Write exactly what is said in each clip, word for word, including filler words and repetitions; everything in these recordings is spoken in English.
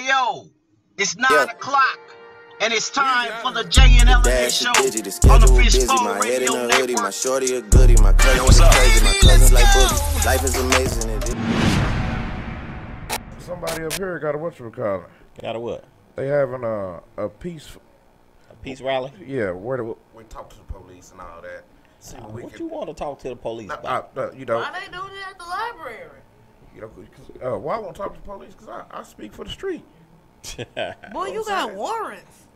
Hey yo, it's nine yo. o'clock, and it's time for the J and L show on the Fish Bowl Radio Network. My head in a hoodie, my shorty a goodie, my cousin is crazy, my cousin's like boogie. Life is amazing. It Somebody up here got a what you call it? Got a what? They having a a peace a peace rally. Yeah, where do we talk to the police and all that? See uh, what we what can, you want to talk to the police no, about? I, no, you know, why they do that at the library? You know, uh, why won't talk to the police? Cause I, I speak for the street. Boy, you, you got warrants.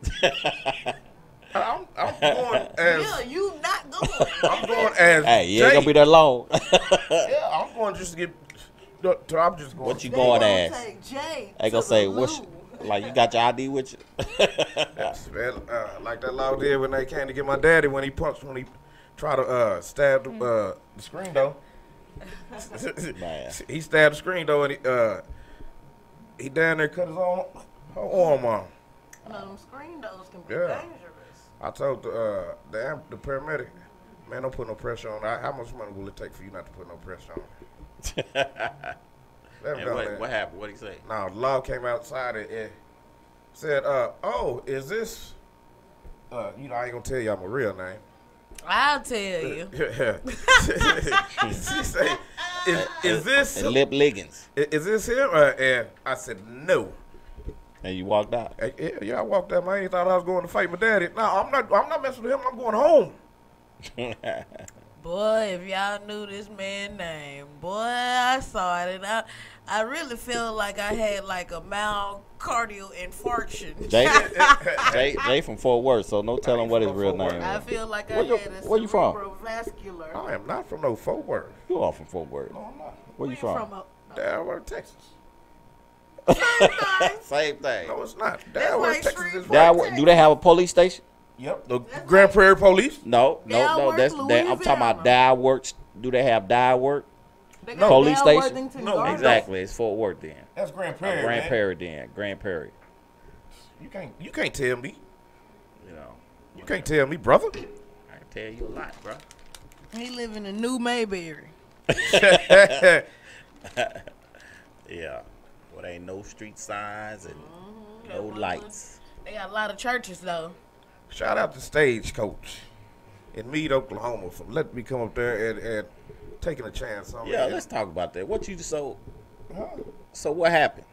I'm, I'm going as yeah, you not going. I'm going as hey, you ain't gonna be that long. Yeah, I'm going just to get. I'm just going. What you going as? Take Jay they gonna say what's like you got your I D with you? Yes, man, uh, like that law did when they came to get my daddy when he punched when he tried to uh, stab the, uh, the screen door. He stabbed the screen door and he, uh, he down there cut his own her arm off. Well, them screen doors can be yeah. dangerous. I told the, uh, the the paramedic, man, don't put no pressure on. I, how much money will it take for you not to put no pressure on? And what, what happened? What did he say? No, the law came outside and, and said, uh, "Oh, is this? Uh, you know, I ain't gonna tell y'all my real name." I'll tell you. She said, is, is this Lip Liggins? Is, is this him? Uh, and I said no. And you walked out. Uh, yeah, yeah, I walked out. I ain't thought I was going to fight my daddy. No, I'm not. I'm not messing with him. I'm going home. Boy, if y'all knew this man's name, boy, I saw it, and I, I really feel like I had like a myocardial infarction. Jay, Jay, Jay from Fort Worth, so no telling what his real name is. I feel like I had a cerebrovascular. I am not from no Fort Worth. You are from Fort Worth. No, I'm not. Where you from? from Dalworth, Texas. Same thing. No, it's not. Dalworth, Texas is right. Do they have a police station? Yep, the that's Grand Prairie Police. No, no, Dyle no. Work, that's that. I'm talking about Dyleworth. Do they have Dyleworth? No. Police Dyle station. No, Garden. Exactly. It's Fort Worth then. That's Grand Prairie. Uh, Grand man. Prairie then. Grand Prairie. You can't. You can't tell me. You know. You whatever. Can't tell me, brother. I can tell you a lot, bro. He live in a New Mayberry. Yeah. Well, there ain't no street signs and mm-hmm. no lights. They got a lot of churches though. Shout out to Stagecoach in Mead, Oklahoma, for letting me come up there and, and taking a chance on me. Yeah, let's talk about that. What you so? Huh? So what happened?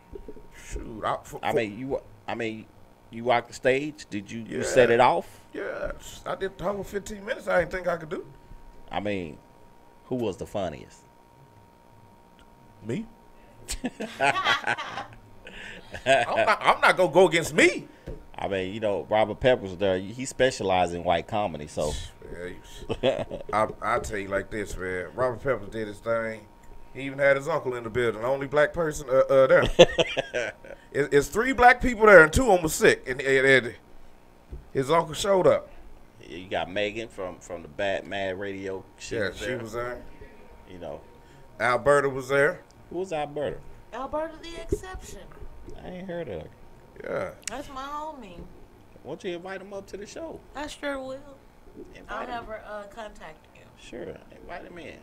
Shoot, I, for, I mean you. I mean you walked the stage. Did you, yeah, you set it off? Yeah, I did the whole fifteen minutes. I didn't think I could do. I mean, who was the funniest? Me. I'm not, I'm not gonna go against me. I mean, you know, Robert Pepper was there. He specializes in white comedy, so. Yeah, I, I tell you like this, man. Robert Pepper did his thing. He even had his uncle in the building. The only black person uh, uh, there. it, it's three black people there, and two of them were sick. And, and, and his uncle showed up. Yeah, you got Megan from, from the Bad Mad Radio. She yeah, was she there. was there. You know. Alberta was there. Who was Alberta? Alberta the Exception. I ain't heard of her. Yeah. That's my homie. Won't you invite him up to the show? I sure will. Invite I'll him. have her uh, contact you. Sure. Invite him in.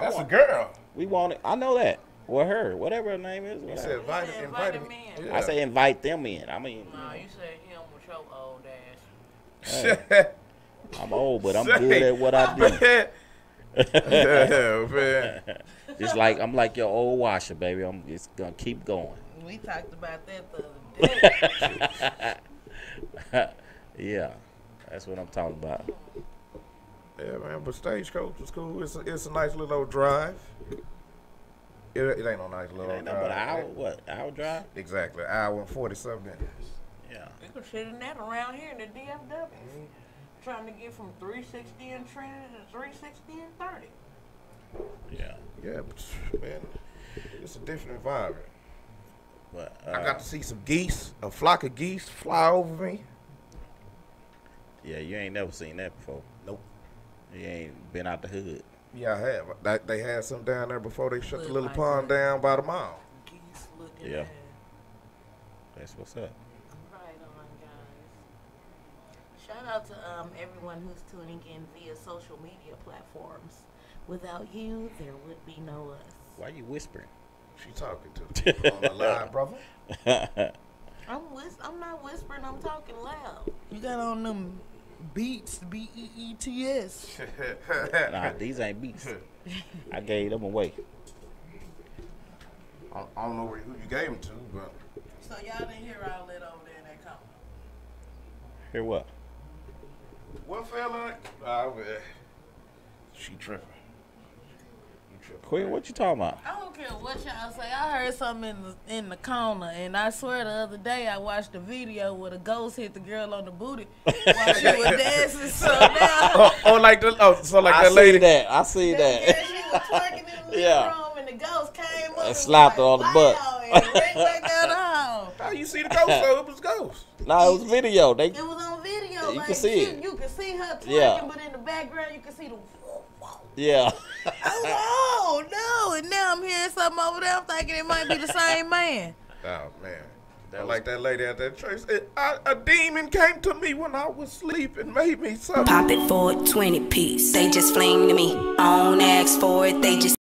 That's a girl. We want it. I know that. Or her. Whatever her name is. You said invite, you said invite, invite him in. Yeah. I say invite them in. I mean. No, you said him with your old ass. Hey, I'm old, but I'm good at what I do. Yeah, man. Just like, I'm like your old washer, baby. I'm just going to keep going. We talked about that the yeah, that's what I'm talking about. Yeah, man, but Stagecoach was cool. It's a, it's a nice little old drive. It, it ain't no nice little it ain't old drive. But an hour, what, hour drive? Exactly, an hour and forty-seven minutes. Yeah. You can sit in that around here in the D F W. Mm-hmm. Trying to get from three sixty in Trinity to three sixty in thirty. Yeah. Yeah, but, man, it's a different environment. But, uh, I got to see some geese, a flock of geese fly over me. Yeah, you ain't never seen that before. Nope. You ain't been out the hood. Yeah, I have. They, they had some down there before they shut the little pond down by the mall. Geese looking yeah. at That's what's up. Right on, guys. Shout out to um, everyone who's tuning in via social media platforms. Without you, there would be no us. Why are you whispering? She talking to on the line, brother. I'm whis- I'm not whispering. I'm talking loud. You got on them Beats, B E E T S. Nah, these ain't Beats. I gave them away. I, I don't know who you gave them to, but. So y'all didn't hear all that over there in that comment. Hear what? What fella? Nah, uh, she tripping. Quit, what you talking about? I don't care what y'all say. I heard something in the, in the corner, and I swear the other day I watched a video where the ghost hit the girl on the booty while she was dancing. So now, oh, oh, like the, oh, so like I that lady. I see that. I see that. that. Girl, she was twerking in the yeah. room, and the ghost came up and slapped her like, on the butt. And ran back down the hall. How you see the ghost? Though? It was ghost. No, nah, it was video. They. It was on video. You like, can see she, it. You can see her twerking, yeah. but in the background you can see the. Yeah. Oh, no. And now I'm hearing something over there. I'm thinking it might be the same man. Oh, man. That like that lady at that church. It, I, a demon came to me when I was sleeping, made me something. Pop it for a twenty piece. They just fling to me. I don't ask for it. They just.